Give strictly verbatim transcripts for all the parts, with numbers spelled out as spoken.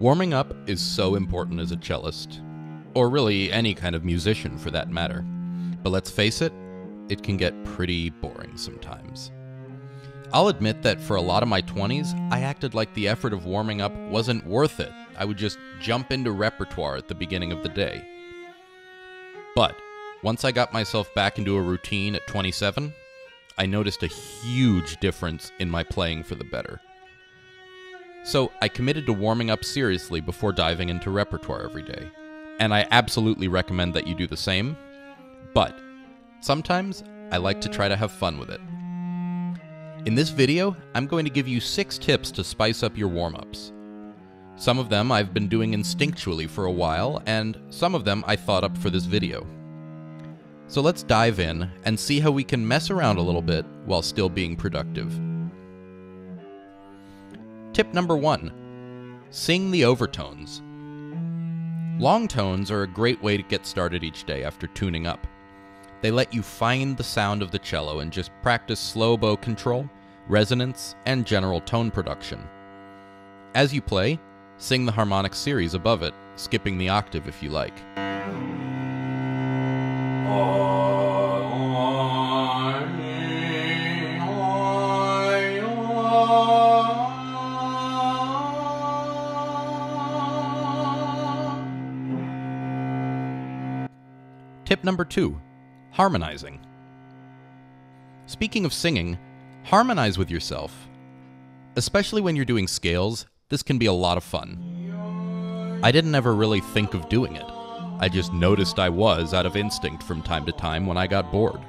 Warming up is so important as a cellist, or really any kind of musician for that matter. But let's face it, it can get pretty boring sometimes. I'll admit that for a lot of my twenties, I acted like the effort of warming up wasn't worth it. I would just jump into repertoire at the beginning of the day. But once I got myself back into a routine at twenty-seven, I noticed a huge difference in my playing for the better. So I committed to warming up seriously before diving into repertoire every day, and I absolutely recommend that you do the same, but sometimes I like to try to have fun with it. In this video, I'm going to give you six tips to spice up your warm-ups. Some of them I've been doing instinctually for a while, and some of them I thought up for this video. So let's dive in and see how we can mess around a little bit while still being productive. Tip number one, sing the overtones. Long tones are a great way to get started each day after tuning up. They let you find the sound of the cello and just practice slow bow control, resonance, and general tone production. As you play, sing the harmonic series above it, skipping the octave if you like. Tip number two, harmonizing. Speaking of singing, harmonize with yourself. Especially when you're doing scales, this can be a lot of fun. I didn't ever really think of doing it. I just noticed I was out of instinct from time to time when I got bored.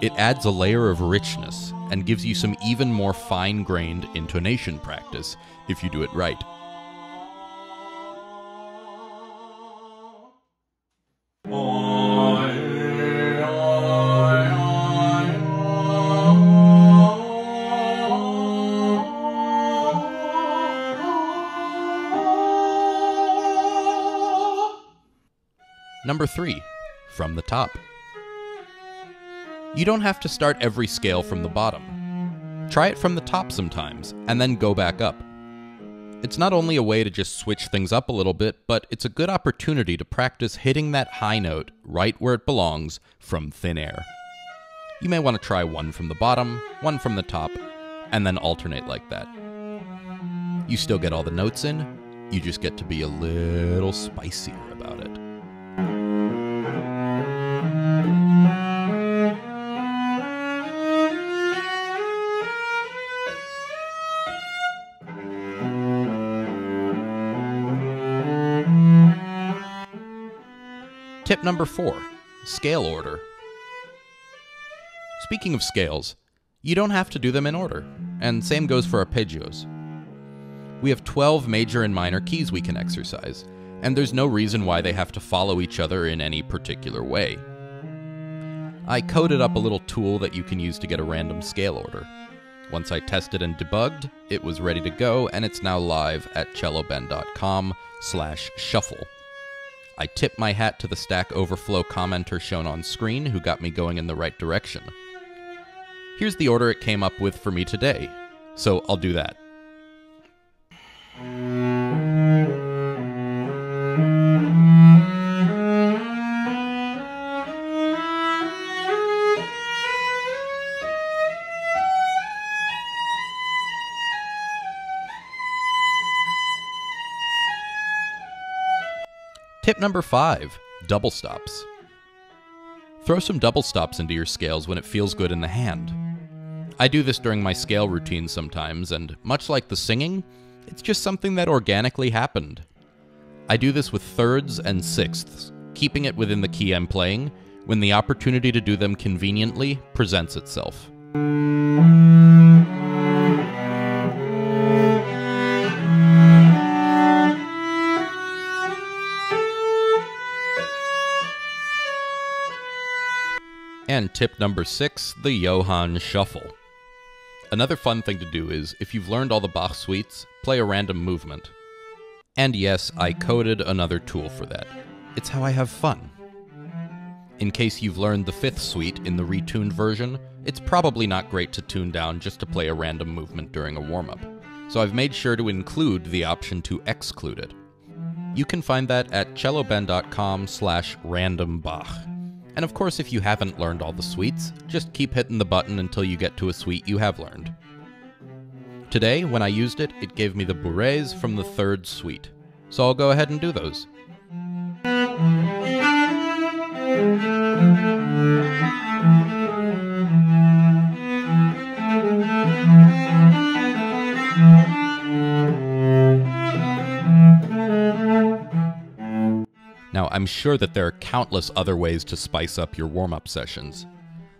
It adds a layer of richness and gives you some even more fine-grained intonation practice if you do it right. Number three, from the top. You don't have to start every scale from the bottom. Try it from the top sometimes, and then go back up. It's not only a way to just switch things up a little bit, but it's a good opportunity to practice hitting that high note right where it belongs from thin air. You may want to try one from the bottom, one from the top, and then alternate like that. You still get all the notes in, you just get to be a little spicier about it. Tip number four, scale order. Speaking of scales, you don't have to do them in order, and same goes for arpeggios. We have twelve major and minor keys we can exercise, and there's no reason why they have to follow each other in any particular way. I coded up a little tool that you can use to get a random scale order. Once I tested and debugged, it was ready to go, and it's now live at celloben dot com slash shuffle. I tip my hat to the Stack Overflow commenter shown on screen who got me going in the right direction. Here's the order it came up with for me today, so I'll do that. Tip number five, double stops. Throw some double stops into your scales when it feels good in the hand. I do this during my scale routine sometimes, and much like the singing, it's just something that organically happened. I do this with thirds and sixths, keeping it within the key I'm playing when the opportunity to do them conveniently presents itself. And tip number six, the Johann Shuffle. Another fun thing to do is, if you've learned all the Bach suites, play a random movement. And yes, I coded another tool for that. It's how I have fun. In case you've learned the fifth suite in the retuned version, it's probably not great to tune down just to play a random movement during a warm-up. so I've made sure to include the option to exclude it. You can find that at celloben dot com slash random bach. And of course, if you haven't learned all the suites, just keep hitting the button until you get to a suite you have learned. Today, when I used it, it gave me the bourrées from the third suite. So I'll go ahead and do those. Now, I'm sure that there are countless other ways to spice up your warm-up sessions.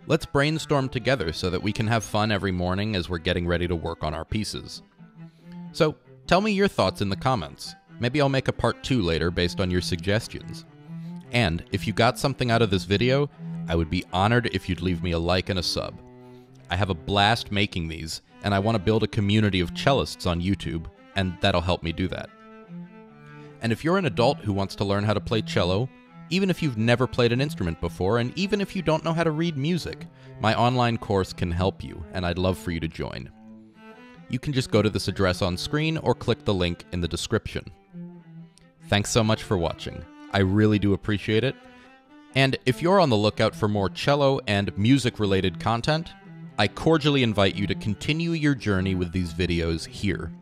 Let's brainstorm together so that we can have fun every morning as we're getting ready to work on our pieces. So, tell me your thoughts in the comments. Maybe I'll make a part two later based on your suggestions. And if you got something out of this video, I would be honored if you'd leave me a like and a sub. I have a blast making these, and I want to build a community of cellists on YouTube, and that'll help me do that. And if you're an adult who wants to learn how to play cello, even if you've never played an instrument before, and even if you don't know how to read music, my online course can help you, and I'd love for you to join. You can just go to this address on screen or click the link in the description. Thanks so much for watching. I really do appreciate it. And if you're on the lookout for more cello and music-related content, I cordially invite you to continue your journey with these videos here.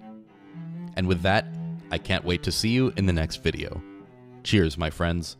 And with that, I can't wait to see you in the next video. Cheers, my friends.